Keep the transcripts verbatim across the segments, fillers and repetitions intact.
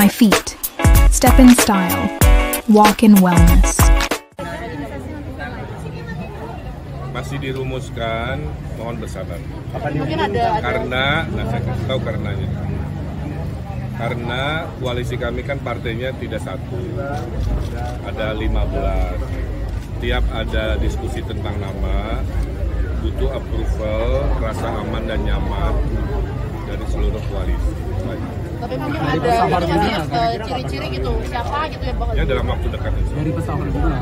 my feet, step in style, walk in wellness. Masih dirumuskan, mohon bersabar. Karena, nah saya kasih tahu karenanya. Karena koalisi kami kan partainya tidak satu, ada lima belas. Tiap ada diskusi tentang nama, butuh approval, rasa aman dan nyaman dari seluruh koalisi. Tapi mungkin ada ciri-ciri gitu, siapa gitu ya Bang? Ya dalam waktu dekat. Dari pesawat juga.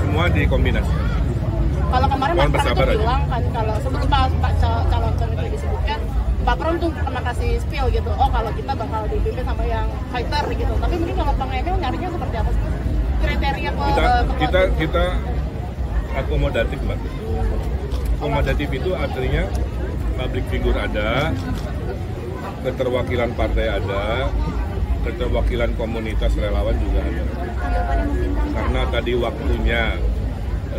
Semua dikombinasi. Kalau kemarin Mas Pram itu bilang kan, kalau sebelum Pak calon-calon itu disebutkan, Pak Pram tuh pernah kasih spill gitu, oh kalau kita bakal dipimpin sama yang fighter gitu. Tapi mungkin kalau Bang Emil nyarinya seperti apa sih? Kriteria ke kita kita akomodatif Mbak. Akomodatif itu artinya public figure ada, keterwakilan partai ada, keterwakilan komunitas relawan juga ada. Karena tadi waktunya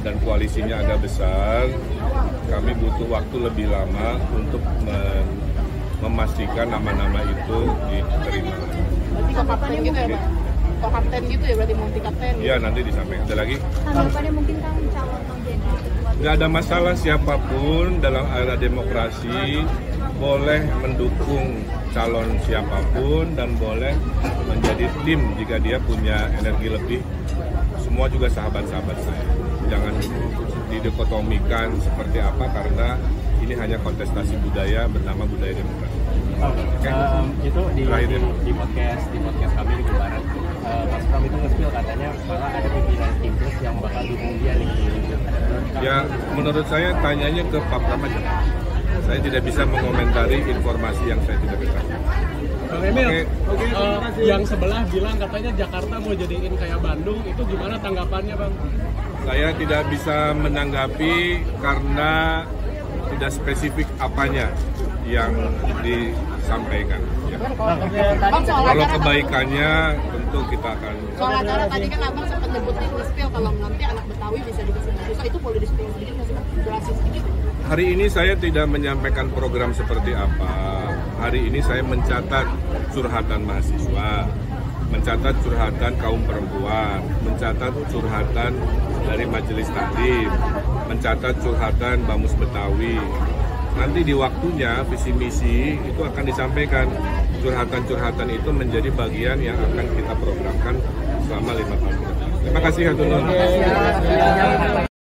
dan koalisinya agak besar, kami butuh waktu lebih lama untuk memastikan nama-nama itu diterima. Berarti kapten gitu ya, Pak? Kapten gitu ya, berarti multi kapten? Iya, nanti disampaikan. Ada lagi? Tanggapannya mungkin kan calon jenderal. Nggak ada masalah, siapapun dalam era demokrasi boleh mendukung calon siapapun dan boleh menjadi tim jika dia punya energi lebih. Semua juga sahabat-sahabat saya. Jangan didikotomikan seperti apa, karena ini hanya kontestasi budaya bernama budaya demokrasi. Okay. Um, itu di, di, di podcast di podcast kami di Kumparan, uh, Mas Pram itu nge-spill katanya malah ada pimpinan timnas yang bakal dukung dia di ya. Menurut saya tanyanya ke Pak Pram aja. Saya tidak bisa mengomentari informasi yang saya tidak ketahui. Bang Emil, okay. Okay, uh, yang sebelah bilang katanya Jakarta mau jadiin kayak Bandung, itu gimana tanggapannya Bang? Saya tidak bisa menanggapi karena tidak spesifik apanya yang disampaikan. Ya. Kalau kebaikannya tentu kita akan. Soal acara tadi kan Abang sempat nyebutin nge-spill kalau nanti anak Betawi bisa dikasih mahasiswa, itu boleh di-spill sedikit nggak sih? Durasi sedikit. Hari ini saya tidak menyampaikan program seperti apa. Hari ini saya mencatat curhatan mahasiswa, mencatat curhatan kaum perempuan, mencatat curhatan dari majelis taklim, mencatat curhatan Bamus Betawi. Nanti di waktunya visi misi itu akan disampaikan. Curhatan-curhatan itu menjadi bagian yang akan kita programkan selama lima tahun. Terima kasih.